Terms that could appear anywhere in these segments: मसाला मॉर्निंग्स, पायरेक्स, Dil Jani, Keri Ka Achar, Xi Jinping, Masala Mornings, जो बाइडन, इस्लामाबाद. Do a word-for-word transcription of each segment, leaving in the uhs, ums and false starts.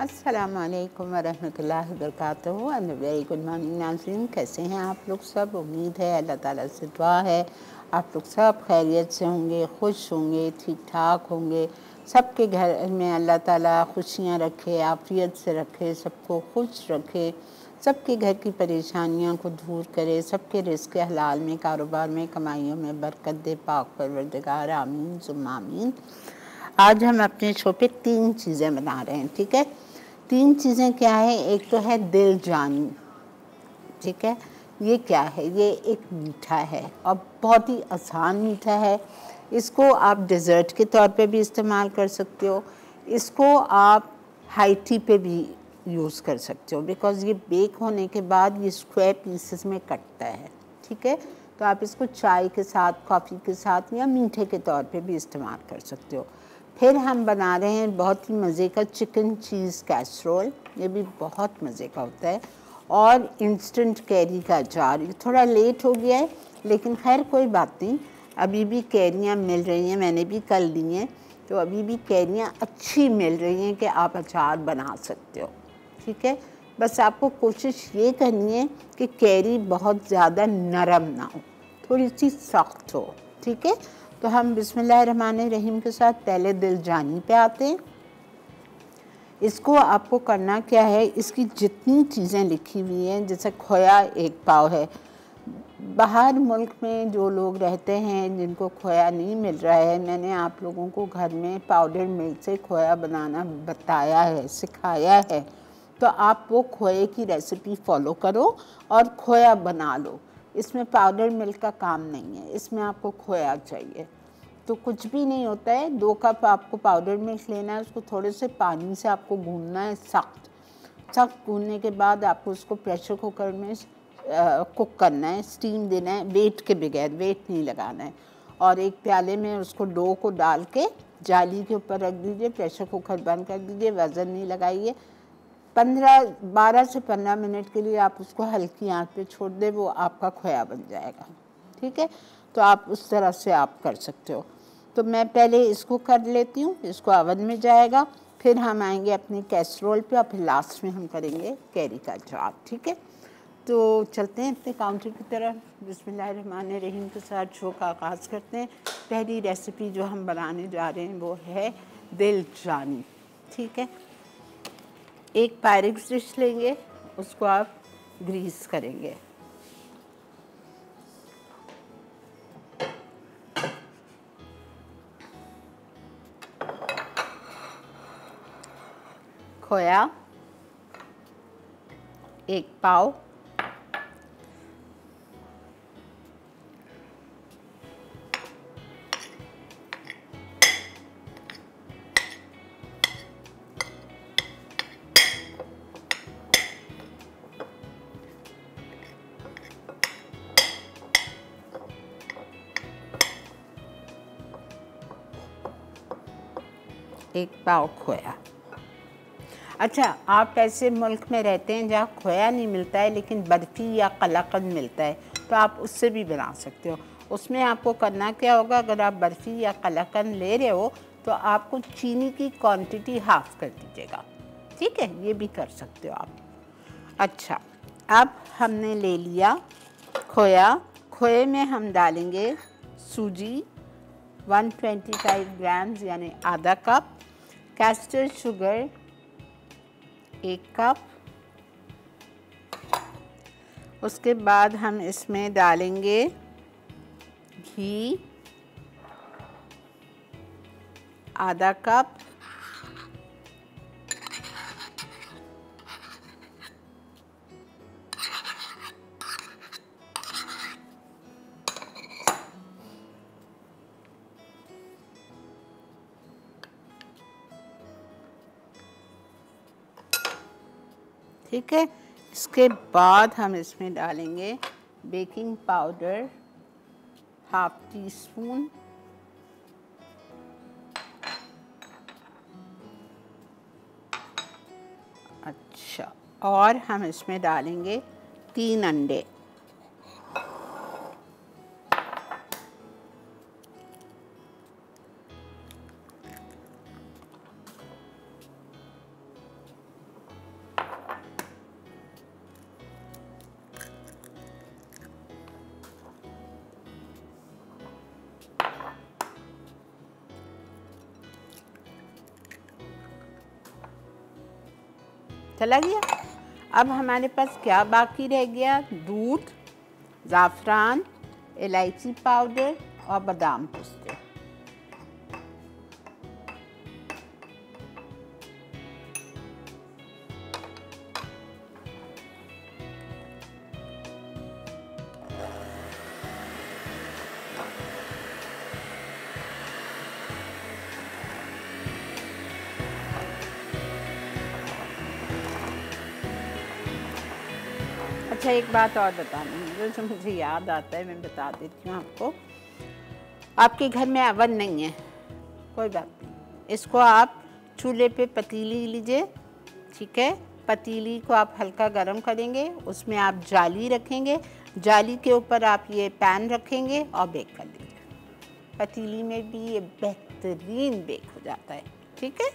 अस्सलाम वालेकुम वरहमतुल्लाहि वबरकातुहू। वेरी गुड मॉर्निंग नाज़रीन, कैसे हैं आप लोग सब? उम्मीद है अल्लाह ताला से दुआ है आप लोग सब खैरियत से होंगे, खुश होंगे, ठीक ठाक होंगे। सबके घर में अल्लाह ताला खुशियाँ रखे, आफियत से रखे, सबको खुश रखे, सबके घर की परेशानियों को दूर करे, सबके रिस्क हलाल में, कारोबार में, कमाइयों में बरकत दे। पाक परवरदिगार आमीन सुम्मा आमीन। आज हम अपने शो पे तीन चीज़ें बना रहे हैं, ठीक है? तीन चीज़ें क्या है? एक तो है दिल जानी, ठीक है? ये क्या है? ये एक मीठा है और बहुत ही आसान मीठा है। इसको आप डिज़र्ट के तौर पे भी इस्तेमाल कर सकते हो, इसको आप हाई टी पे भी यूज़ कर सकते हो, बिकॉज़ ये बेक होने के बाद ये स्क्वायर पीसेस में कटता है, ठीक है? तो आप इसको चाय के साथ, कॉफ़ी के साथ या मीठे के तौर पे भी इस्तेमाल कर सकते हो। फिर हम बना रहे हैं बहुत ही मज़े का चिकन चीज़ कैसरोल, ये भी बहुत मज़े का होता है। और इंस्टेंट कैरी का अचार, ये थोड़ा लेट हो गया है लेकिन खैर कोई बात नहीं, अभी भी कैरियाँ मिल रही हैं, मैंने भी कल ली हैं, तो अभी भी कैरियाँ अच्छी मिल रही हैं कि आप अचार बना सकते हो, ठीक है? बस आपको कोशिश ये करनी है कि कैरी बहुत ज़्यादा नरम ना हो, थोड़ी सी सख्त हो, ठीक है? तो हम बिस्मिल्लाह रहमान रहीम के साथ पहले दिल जानी पे आते हैं। इसको आपको करना क्या है, इसकी जितनी चीज़ें लिखी हुई हैं, जैसे खोया एक पाव है, बाहर मुल्क में जो लोग रहते हैं जिनको खोया नहीं मिल रहा है, मैंने आप लोगों को घर में पाउडर मिल्क से खोया बनाना बताया है, सिखाया है, तो आप वो खोए की रेसिपी फॉलो करो और खोया बना लो। इसमें पाउडर मिल्क का काम नहीं है, इसमें आपको खोया चाहिए। तो कुछ भी नहीं होता है, दो कप आपको पाउडर मिल्क लेना है, उसको थोड़े से पानी से आपको गूंदना है, सख्त सख्त गूंदने के बाद आपको उसको प्रेशर कुकर में आ, कुक करना है, स्टीम देना है, वेट के बगैर, वेट नहीं लगाना है। और एक प्याले में उसको डो को डाल के जाली के ऊपर रख दीजिए, प्रेशर कुकर बंद कर दीजिए, वज़न नहीं लगाइए। पंद्रह बारह से पंद्रह मिनट के लिए आप उसको हल्की आंच पे छोड़ दें, वो आपका खोया बन जाएगा, ठीक है? तो आप उस तरह से आप कर सकते हो। तो मैं पहले इसको कर लेती हूँ, इसको अवन में जाएगा, फिर हम आएंगे अपने कैसरोल पे और फिर लास्ट में हम करेंगे कैरी का अचार, ठीक है? तो चलते हैं अपने काउंटर की तरफ। बिस्मिल्लाहिर्रहमानिर्रहीम के साथ शो का आगाज़ करते हैं। पहली रेसिपी जो हम बनाने जा रहे हैं वो है दिल जानी, ठीक है? एक पायरेक्स डिश लेंगे, उसको आप ग्रीस करेंगे, खोया एक पाव, एक पाव खोया। अच्छा, आप ऐसे मुल्क में रहते हैं जहाँ खोया नहीं मिलता है लेकिन बर्फ़ी या कलाकंद मिलता है, तो आप उससे भी बना सकते हो। उसमें आपको करना क्या होगा, अगर आप बर्फ़ी या कलाकंद ले रहे हो तो आपको चीनी की क्वांटिटी हाफ कर दीजिएगा, ठीक है? ये भी कर सकते हो आप। अच्छा, अब हमने ले लिया खोया, खोए में हम डालेंगे सूजी एक सौ पच्चीस ग्राम्स यानी आधा कप, कैस्टर शुगर एक कप, उसके बाद हम इसमें डालेंगे घी आधा कप, ठीक है? इसके बाद हम इसमें डालेंगे baking powder half teaspoon, अच्छा, और हम इसमें डालेंगे तीन अंडे, चला गया। अब हमारे पास क्या बाकी रह गया, दूध, ज़ाफ़रान, इलायची पाउडर और बादाम पिस्ते। अच्छा एक बात और बतानी जो मुझे याद आता है मैं बता देती हूँ आपको। आपके घर में अवन नहीं है, कोई बात नहीं, इसको आप चूल्हे पे पतीली लीजिए, ठीक है। पतीली को आप हल्का गर्म करेंगे, उसमें आप जाली रखेंगे, जाली के ऊपर आप ये पैन रखेंगे और बेक कर दीजिए। पतीली में भी ये बेहतरीन बेक हो जाता है, ठीक है।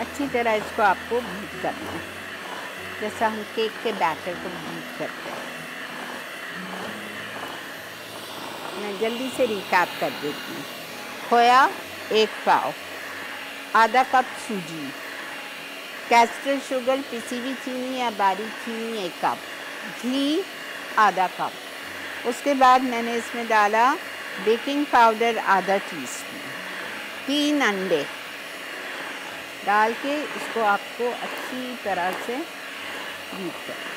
अच्छी तरह इसको आपको भून करना है जैसा हम केक के बैटर को भून करते हैं। मैं जल्दी से रिकैप कर देती हूँ। खोया एक पाव, आधा कप सूजी, कैस्टर शुगर पिसी हुई चीनी या बारीक चीनी एक कप, घी आधा कप। उसके बाद मैंने इसमें डाला बेकिंग पाउडर आधा टीस्पून, तीन अंडे डाल के इसको आपको अच्छी तरह से बीट करना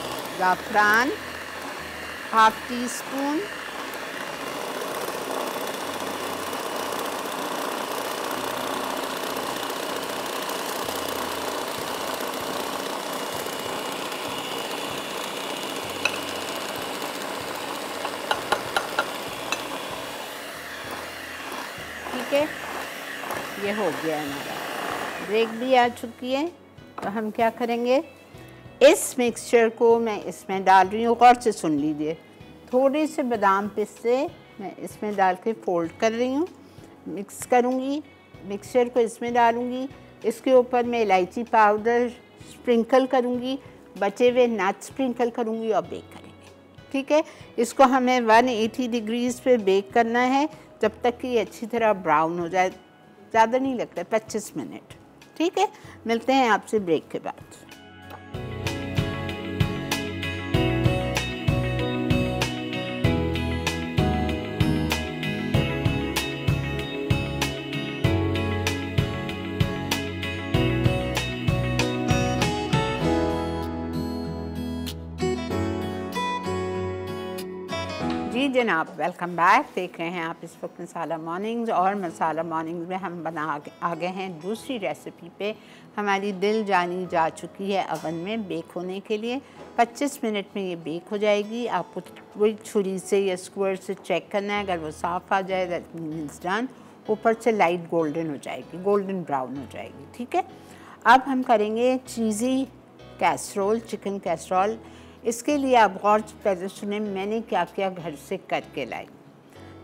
है। ज़ाफ़रान हाफ टी स्पून, ये हो गया हमारा। ब्रेक भी आ चुकी है तो हम क्या करेंगे, इस मिक्सचर को मैं इसमें डाल रही हूँ। गौर से सुन लीजिए, थोड़े से बादाम पिस्ते मैं इसमें डाल के फोल्ड कर रही हूँ, मिक्स करूँगी, मिक्सचर को इसमें डालूँगी। इसके ऊपर मैं इलायची पाउडर स्प्रिंकल करूँगी, बचे हुए नट्स स्प्रिंकल करूँगी और बेक करेंगे, ठीक है। इसको हमें एक सौ अस्सी डिग्रीज़ पे बेक करना है जब तक कि ये अच्छी तरह ब्राउन हो जाए। ज़्यादा नहीं लगता है, पच्चीस मिनट, ठीक है। मिलते हैं आपसे ब्रेक के बाद। जी जनाब, वेलकम बैक। देख रहे हैं आप इस वक्त मसाला मॉर्निंग्स, और मसाला मॉर्निंग्स में हम बना आ गए हैं दूसरी रेसिपी पे। हमारी दिल जानी जा चुकी है अवन में बेक होने के लिए। पच्चीस मिनट में ये बेक हो जाएगी। आपको वही छुरी से या स्क्वायर से चेक करना है, अगर वो साफ़ आ जाए दैट मीन्स डन। ऊपर से लाइट गोल्डन हो जाएगी, गोल्डन ब्राउन हो जाएगी, ठीक है। अब हम करेंगे चीज़ी कैसरोल, चिकन कैसरोल। इसके लिए आप गौर से सुने मैंने क्या क्या घर से करके लाई।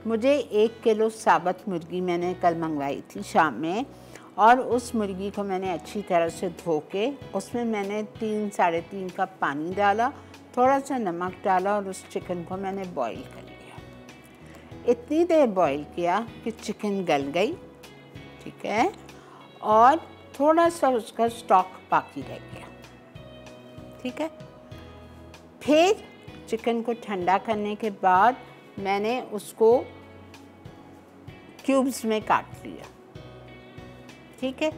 मुझे एक किलो साबुत मुर्गी मैंने कल मंगवाई थी शाम में, और उस मुर्गी को मैंने अच्छी तरह से धो के उसमें मैंने तीन साढ़े तीन कप पानी डाला, थोड़ा सा नमक डाला और उस चिकन को मैंने बॉईल कर लिया। इतनी देर बॉईल किया कि चिकन गल गई, ठीक है, और थोड़ा सा उसका स्टॉक बाकी रह गया, ठीक है। फिर चिकन को ठंडा करने के बाद मैंने उसको क्यूब्स में काट लिया, ठीक है।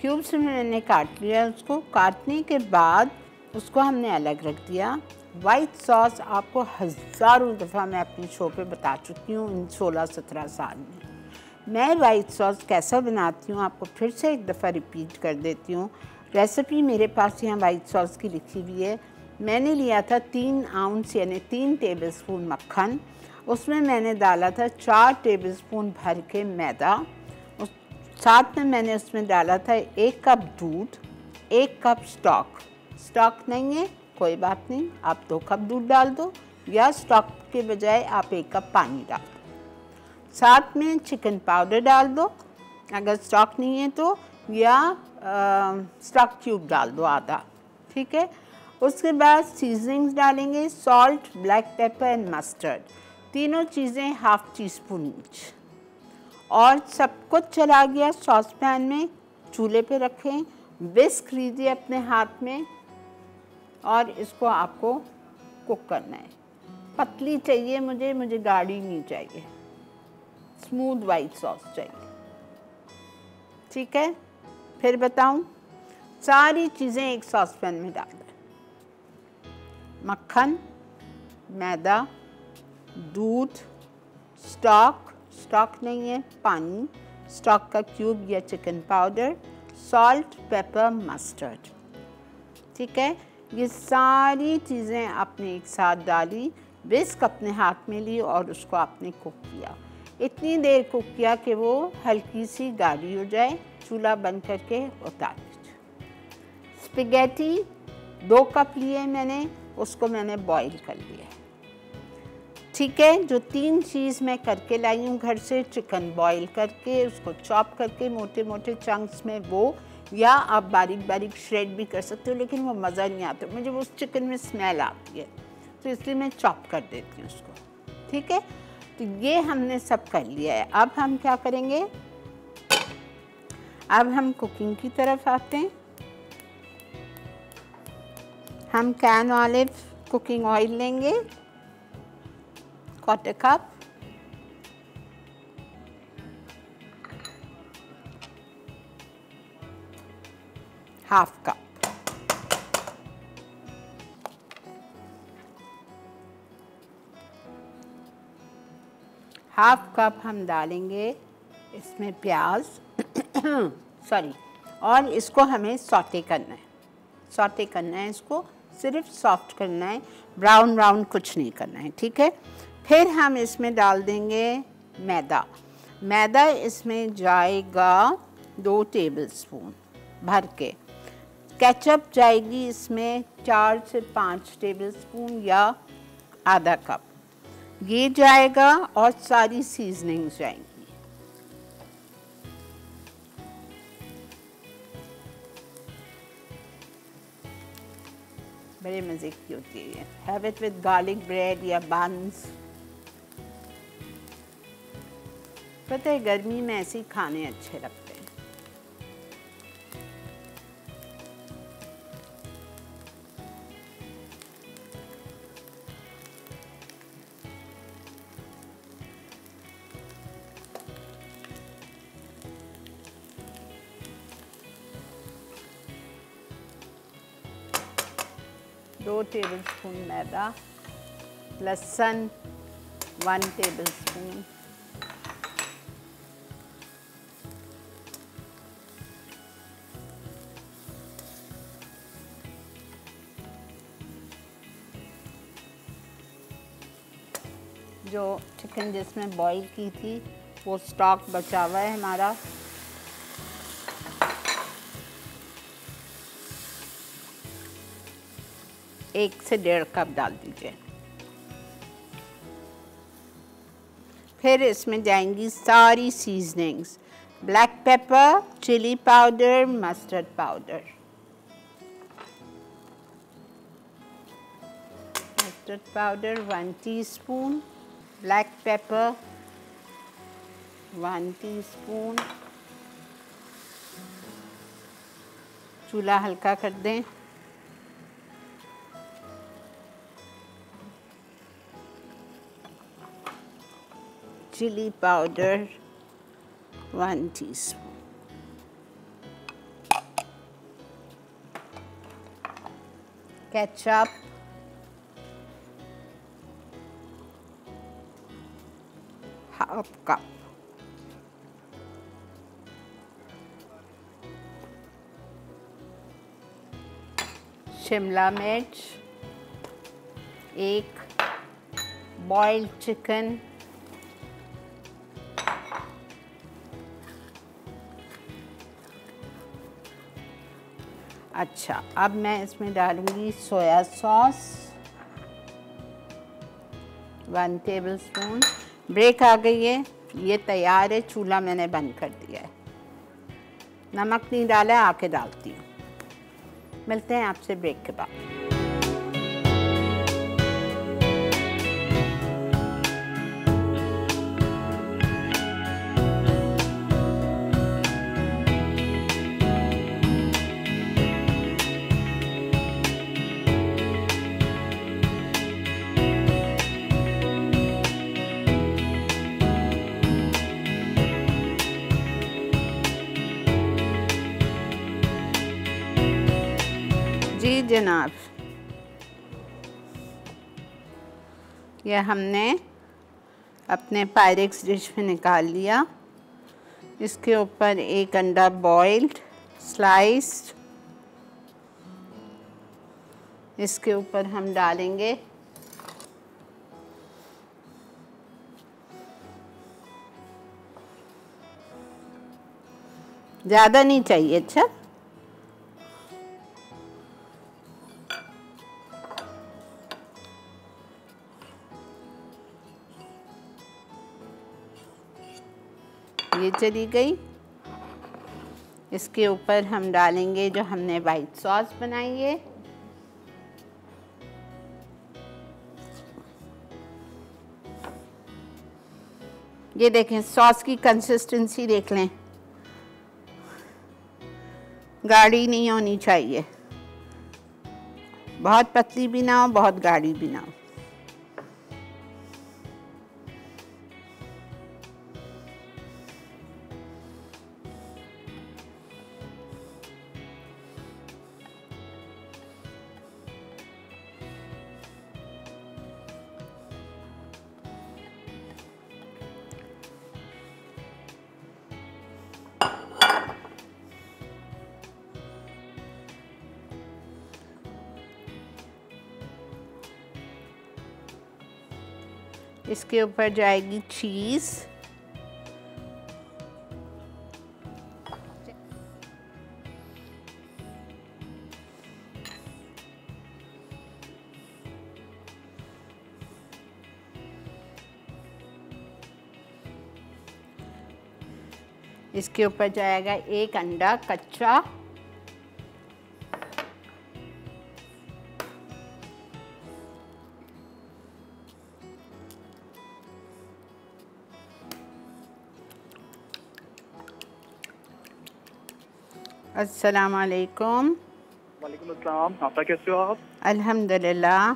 क्यूब्स में मैंने काट लिया उसको। काटने के बाद उसको हमने अलग रख दिया। वाइट सॉस आपको हज़ारों दफ़ा मैं अपने शो पे बता चुकी हूँ इन सोलह सत्रह साल में। मैं वाइट सॉस कैसा बनाती हूँ आपको फिर से एक दफ़ा रिपीट कर देती हूँ। रेसिपी मेरे पास यहाँ वाइट सॉस की लिखी हुई है। मैंने लिया था तीन आउंस यानी तीन टेबलस्पून मक्खन, उसमें मैंने डाला था चार टेबलस्पून भर के मैदा, उस साथ में मैंने उसमें डाला था एक कप दूध, एक कप स्टॉक, स्टॉक नहीं है कोई बात नहीं, आप दो कप दूध डाल दो या स्टॉक के बजाय आप एक कप पानी डाल दो। साथ में चिकन पाउडर डाल दो अगर स्टॉक नहीं है तो, या स्टॉक क्यूब डाल दो आधा, ठीक है। उसके बाद सीजनिंग्स डालेंगे salt, black pepper and mustard, तीनों चीज़ें हाफ टी स्पून ईच। और सब कुछ चला गया सॉस पैन में, चूल्हे पे रखें, विस्क लीजिए अपने हाथ में और इसको आपको कुक करना है। पतली चाहिए मुझे, मुझे गाढ़ी नहीं चाहिए, स्मूथ वाइट सॉस चाहिए, ठीक है। फिर बताऊं, सारी चीज़ें एक सॉस पैन में डाल दें, मक्खन, मैदा, दूध, स्टॉक, स्टॉक नहीं है पानी, स्टॉक का क्यूब या chicken powder, salt, pepper, mustard, ठीक है। ये सारी चीज़ें आपने एक साथ डाली, विस्क अपने हाथ में ली और उसको आपने कुक किया। इतनी देर कुक किया कि वो हल्की सी गाढ़ी हो जाए। चूल्हा बंद करके उतार दीजिए। स्पिगेटी दो कप लिए मैंने, उसको मैंने बॉईल कर लिया, ठीक है। जो तीन चीज़ मैं करके लाई हूँ घर से, चिकन बॉईल करके उसको चॉप करके मोटे मोटे चंक्स में, वो या आप बारीक बारीक श्रेड भी कर सकते हो, लेकिन वो मज़ा नहीं आता मुझे, वो उस चिकन में स्मेल आती है, तो इसलिए मैं चॉप कर देती हूँ उसको, ठीक है। तो ये हमने सब कर लिया है। अब हम क्या करेंगे, अब हम कुकिंग की तरफ आते हैं। हम कैन ऑलिव कुकिंग ऑयल लेंगे quarter cup, half cup, half cup हम डालेंगे इसमें प्याज सॉरी, और इसको हमें सौटे करना है, सौटे करना है इसको, सिर्फ सॉफ्ट करना है, ब्राउन ब्राउन कुछ नहीं करना है, ठीक है। फिर हम इसमें डाल देंगे मैदा, मैदा इसमें जाएगा दो टेबलस्पून भर के, केचप जाएगी इसमें चार से पाँच टेबलस्पून या आधा कप, ये जाएगा और सारी सीजनिंग जाएंगी, बड़े मज़े की होती है। Have it with garlic bread या बंस, पता है गर्मी में ऐसे खाने अच्छे लगते हैं। दो टेबलस्पून मैदा, लहसुन वन टेबलस्पून, जो चिकन जिसमें बॉईल की थी वो स्टॉक बचा हुआ है हमारा, एक से डेढ़ कप डाल दीजिए। फिर इसमें जाएंगी सारी seasonings, black pepper, chilli powder, mustard powder, mustard powder one teaspoon, black pepper one teaspoon. चूल्हा हल्का कर दें। Chilli powder one teaspoon. Ketchup, half cup. शिमला मिर्च, एक बॉइल्ड चिकन, अच्छा अब मैं इसमें डालूंगी soya sauce one tablespoon. Break आ गई है, ये तैयार है। चूल्हा मैंने बंद कर दिया है। नमक नहीं डाला है, आके डालती हूँ। मिलते हैं आपसे ब्रेक के बाद। जी जनाब, यह हमने अपने पायरेक्स डिश में निकाल लिया। इसके ऊपर एक अंडा बॉइल्ड स्लाइस्ड, इसके ऊपर हम डालेंगे ज़्यादा नहीं चाहिए। अच्छा ये चली गई। इसके ऊपर हम डालेंगे जो हमने वाइट सॉस बनाई है। ये देखें सॉस की कंसिस्टेंसी देख लें, गाढ़ी नहीं होनी चाहिए, बहुत पतली भी ना हो, बहुत गाढ़ी भी ना हो। इसके ऊपर जाएगी चीज़। इसके ऊपर जाएगा एक अंडा कच्चा। अस्सलाम वालेकुम। वालेकुम अस्सलाम। आपका कैसे हो आप? अल्हम्दुलिल्लाह।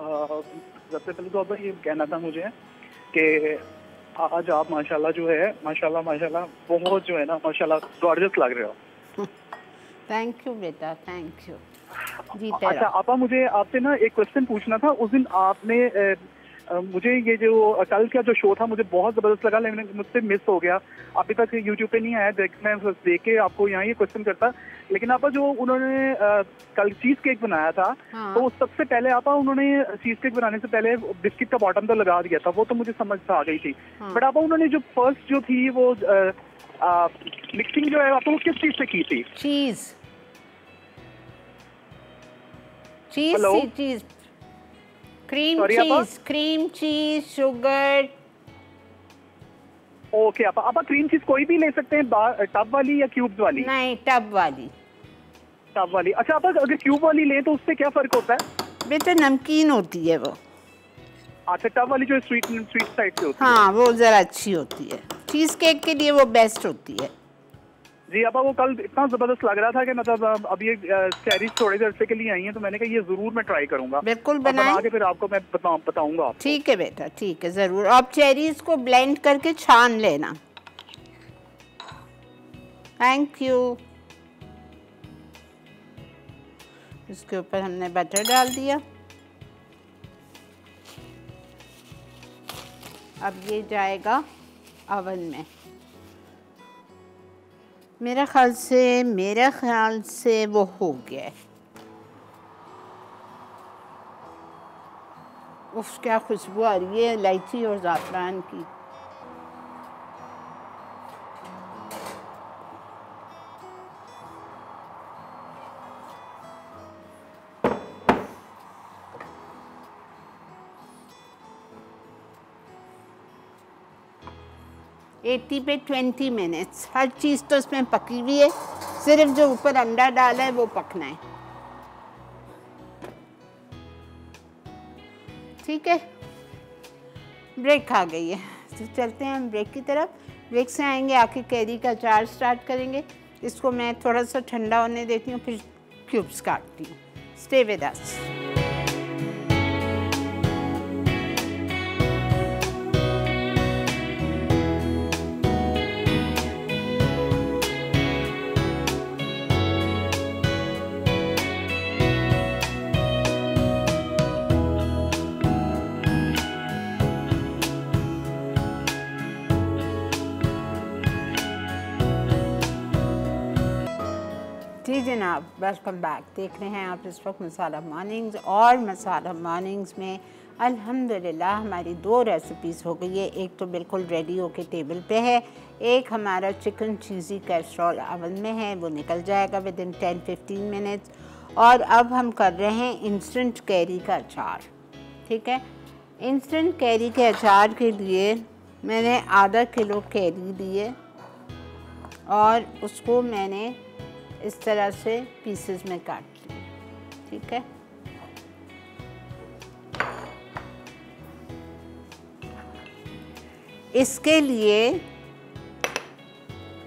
सबसे पहले तो आपका ये कहना था मुझे कि आज आप माशाल्लाह जो है माशाल्लाह माशाल्लाह बहुत जो है ना माशाल्लाह गॉर्जियस लग रहे हो। थैंक यू बेटा, थैंक यू। अच्छा आपा, मुझे आपसे ना एक क्वेश्चन पूछना था। उस दिन आपने ए, मुझे ये जो कल का जो शो था मुझे बहुत ज़बरदस्त लगा, लेकिन मुझसे मिस हो गया, अभी तक यूट्यूब पे नहीं आया। देख मैं देख के आपको यहाँ ये क्वेश्चन करता, लेकिन आपा जो उन्होंने कल चीज़ केक बनाया था, हाँ। तो सबसे पहले आपा उन्होंने चीज़ केक बनाने से पहले बिस्किट का बॉटम तो लगा दिया था, वो तो मुझे समझ आ गई थी, हाँ। बट आपा उन्होंने जो फर्स्ट जो थी वो मिक्सिंग जो है आपा वो किस चीज़ से की थी? चीज़ cheese cream cheese, cream cheese, sugar. Okay आपा, आपा क्रीम चीज कोई भी ले सकते हैं, टब वाली या क्यूब्स वाली? नहीं, टब वाली। टब वाली। अच्छा आपा, अगर क्यूब वाली लें तो उससे क्या फर्क होता है? बेटा नमकीन होती है वो। अच्छा, टब वाली जो स्वीट स्वीट साइड से होती है, हाँ वो जरा अच्छी होती है, चीज केक के लिए वो बेस्ट होती है। जी आपा, वो कल इतना ज़बरदस्त लग रहा था कि मतलब अब ये कैरीज थोड़े से अर्से के लिए आई हैं, तो मैंने कहा ये ज़रूर मैं ट्राई करूँगा। बिल्कुल बना के फिर आपको मैं बता बताऊँगा। ठीक है बेटा, ठीक है, ज़रूर। आप चेरीज़ को ब्लेंड करके छान लेना। Thank you. इसके ऊपर हमने बटर डाल दिया। अब ये जाएगा अवन में। मेरा ख्याल से मेरा ख्याल से वो हो गया है। उफ क्या खुशबू आ रही है इलायची और ज़ाफ़रान की। अस्सी पे बीस मिनट्स। हर चीज़ तो इसमें पकी हुई है, सिर्फ जो ऊपर अंडा डाला है वो पकना है। ठीक है, ब्रेक आ गई है तो चलते हैं हम ब्रेक की तरफ। ब्रेक से आएंगे आके कैरी का अचार स्टार्ट करेंगे। इसको मैं थोड़ा सा ठंडा होने देती हूँ, फिर क्यूब्स काटती हूँ। Stay with us. जी जनाब, वेलकम बैक। देख रहे हैं आप इस वक्त मसाला मॉर्निंग्स, और मसाला मॉर्निंग्स में अल्हम्दुलिल्लाह हमारी दो रेसिपीज़ हो गई है। एक तो बिल्कुल रेडी होके टेबल पे है, एक हमारा चिकन चीज़ी कैसरोल अवन में है, वो निकल जाएगा within ten fifteen minutes. और अब हम कर रहे हैं इंस्टेंट कैरी का अचार। ठीक है, इंस्टेंट कैरी के अचार के लिए मैंने आधा किलो कैरी दी है और उसको मैंने इस तरह से पीसेस में काट ली। ठीक है, इसके लिए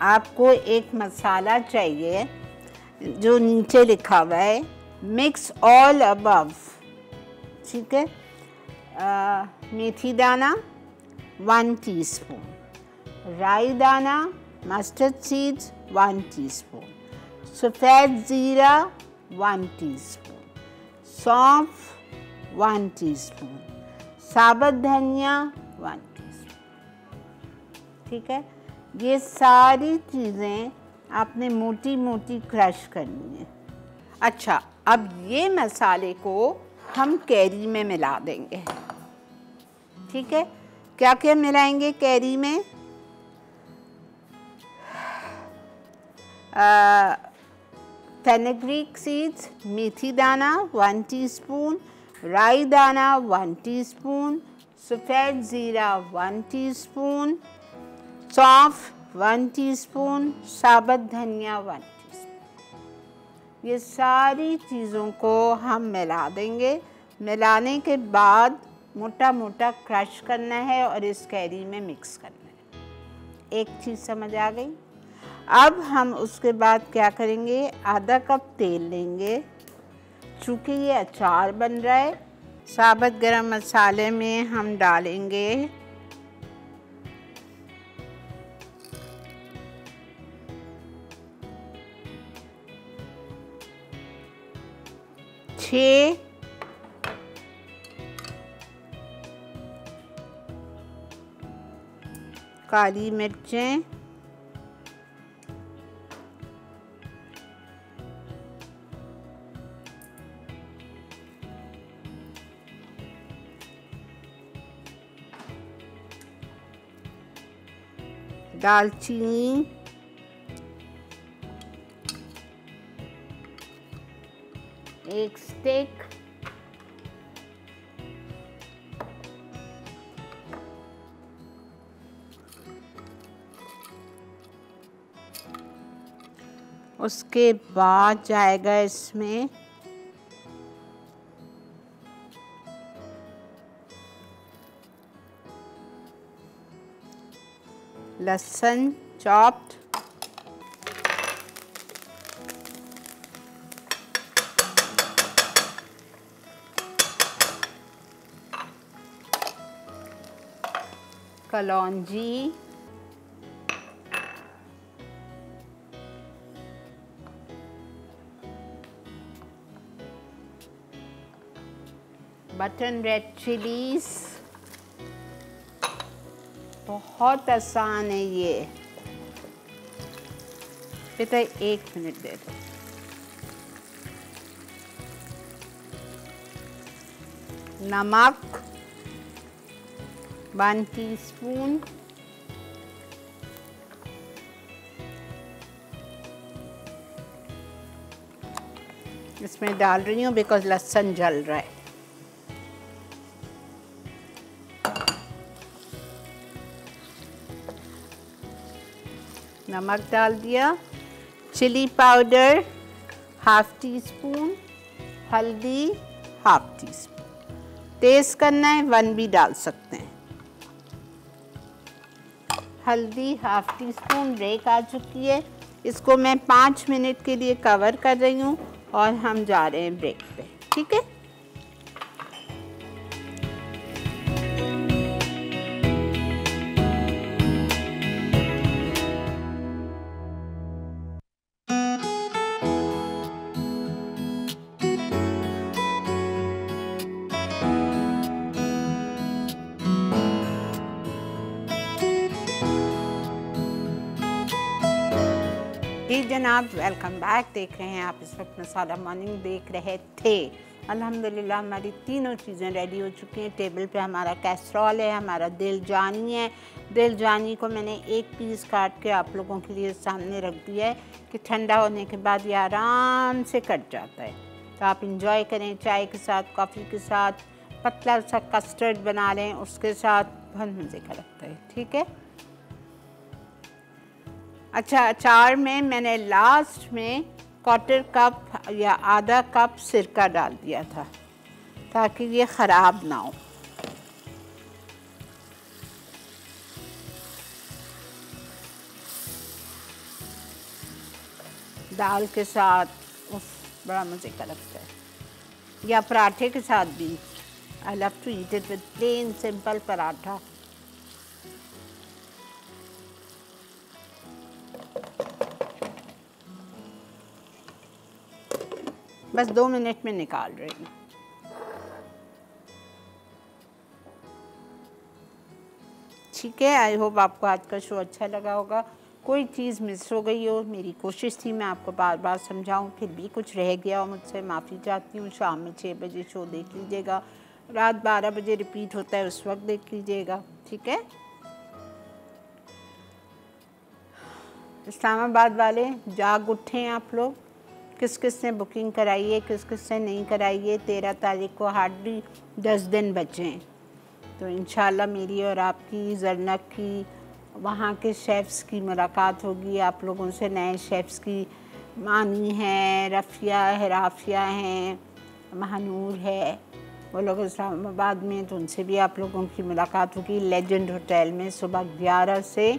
आपको एक मसाला चाहिए जो नीचे लिखा हुआ है मिक्स ऑल अबव। ठीक है, मेथी दाना वन टीस्पून, राई दाना मस्टर्ड सीड्स वन टीस्पून, सफ़ेद ज़ीरा वन टीस्पून, सौंफ वन टीस्पून, साबुत धनिया वन टीस्पून। ठीक है, ये सारी चीज़ें आपने मोटी मोटी क्रश करनी है। अच्छा, अब ये मसाले को हम कैरी में मिला देंगे। ठीक है, क्या क्या मिलाएंगे कैरी में? आ, फेनिग्रीक सीड्स, मेथी दाना वन टीस्पून, राई दाना वन टीस्पून, सफ़ेद ज़ीरा वन टीस्पून, सौंफ वन टीस्पून, साबुत धनिया वन टीस्पून। ये सारी चीज़ों को हम मिला देंगे। मिलाने के बाद मोटा मोटा क्रश करना है और इस कैरी में मिक्स करना है। एक चीज़ समझ आ गई। अब हम उसके बाद क्या करेंगे, आधा कप तेल लेंगे। चूँकि ये अचार बन रहा है, साबुत गरम मसाले में हम डालेंगे छः काली मिर्चें, दालचीनी, एक स्टिक उसके बाद जाएगा इसमें लहसुन चॉप्ड, कलौंजी, बटन रेड चिलीज। बहुत आसान है ये। बेटा एक मिनट दे दो। नमक वन टीस्पून, इसमें डाल रही हूँ बिकॉज लहसुन जल रहा है। नमक डाल दिया, chilli powder half teaspoon, हल्दी हाफ टी स्पून, टेस्ट करना है वन भी डाल सकते हैं। हल्दी हाफ टी स्पून ब्रेक आ चुकी है, इसको मैं पाँच मिनट के लिए कवर कर रही हूँ और हम जा रहे हैं ब्रेक पे, ठीक है। जी जनाब, वेलकम बैक। देख रहे हैं आप इस वक्त मसाला मॉर्निंग देख रहे थे। अल्हम्दुलिल्लाह हमारी तीनों चीज़ें रेडी हो चुकी हैं। टेबल पे हमारा कैसरोल है, हमारा दिल जानी है। दिल जानी को मैंने एक पीस काट के आप लोगों के लिए सामने रख दिया है कि ठंडा होने के बाद ये आराम से कट जाता है, तो आप इंजॉय करें चाय के साथ, कॉफ़ी के साथ। पतला सा कस्टर्ड बना लें उसके साथ, बहुत मज़े का लगता है, ठीक है। अच्छा, अचार में मैंने लास्ट में क्वार्टर कप या आधा कप सिरका डाल दिया था ताकि ये ख़राब ना हो। दाल के साथ उफ बड़ा मज़े का लगता है, या पराठे के साथ भी। I love to eat it with plain simple paratha. बस दो मिनट में निकाल रही हूँ। ठीक है, आई होप आपको आज का शो अच्छा लगा होगा। कोई चीज़ मिस हो गई हो, मेरी कोशिश थी मैं आपको बार बार समझाऊँ, फिर भी कुछ रह गया हो मुझसे माफ़ी चाहती हूँ। शाम में छः बजे शो देख लीजिएगा, रात बारह बजे रिपीट होता है, उस वक्त देख लीजिएगा, ठीक है। इस्लामाबाद वाले जाग उठें आप लोग, किस किस ने बुकिंग कराई है, किस किस ने नहीं कराई है। तेरह तारीख को हार्डली दस दिन बचे हैं, तो इंशाल्लाह मेरी और आपकी जरनक की वहाँ के शेफ़्स की मुलाकात होगी। आप लोगों से नए शेफ़्स की मानी है, रफ़िया है, राफिया हैं, महानूर है, वो लोग इस्लामाबाद में, तो उनसे भी आप लोगों की मुलाकात होगी लेजेंड होटल में सुबह ग्यारह से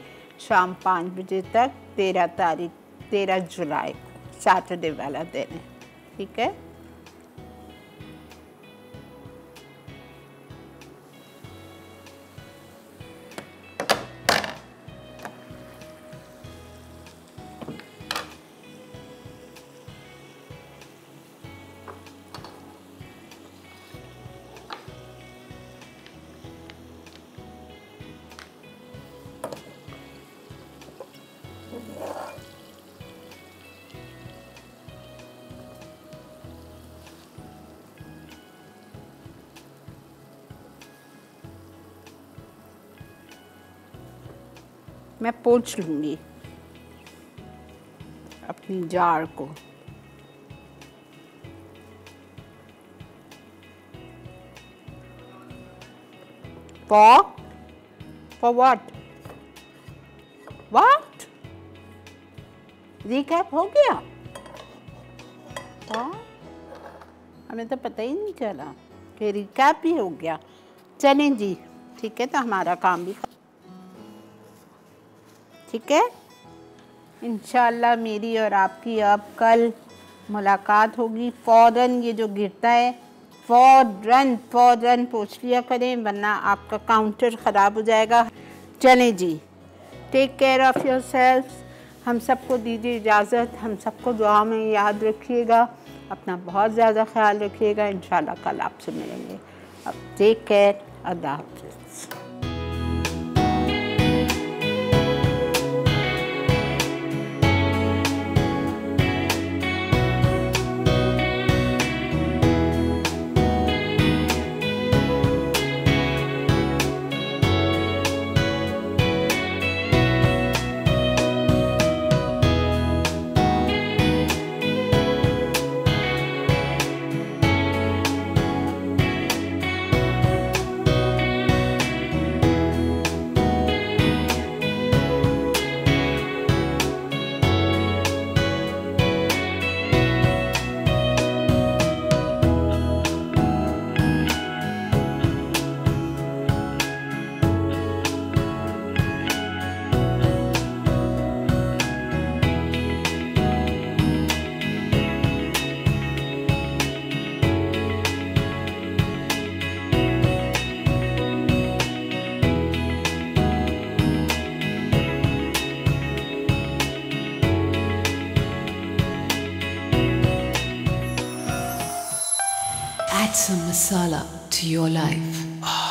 शाम पाँच बजे तक, तेरह तारीख तेरह जुलाई सैटरडे वाला दिन है, ठीक है। मैं पोंछ लूँगी अपनी जार को। For? For what? What? Recap हो गया? हाँ, हमें तो पता ही नहीं चला कि रिकैप ही हो गया। चलें जी, ठीक है, तो हमारा काम भी, ठीक है। इंशाल्लाह मेरी और आपकी अब कल मुलाकात होगी। फ़ौरन ये जो गिरता है फ़ौरन फ़ौरन पोंछ लिया करें, वरना आपका काउंटर ख़राब हो जाएगा। चलें जी, टेक केयर ऑफ़ योरसेल्फ। हम सबको दीजिए इजाज़त, हम सबको दुआ में याद रखिएगा, अपना बहुत ज़्यादा ख्याल रखिएगा। इंशाल्लाह कल आपसे मिलेंगे। अब टेक केयर, अल्लाह हाफ़िज़। masala to your life.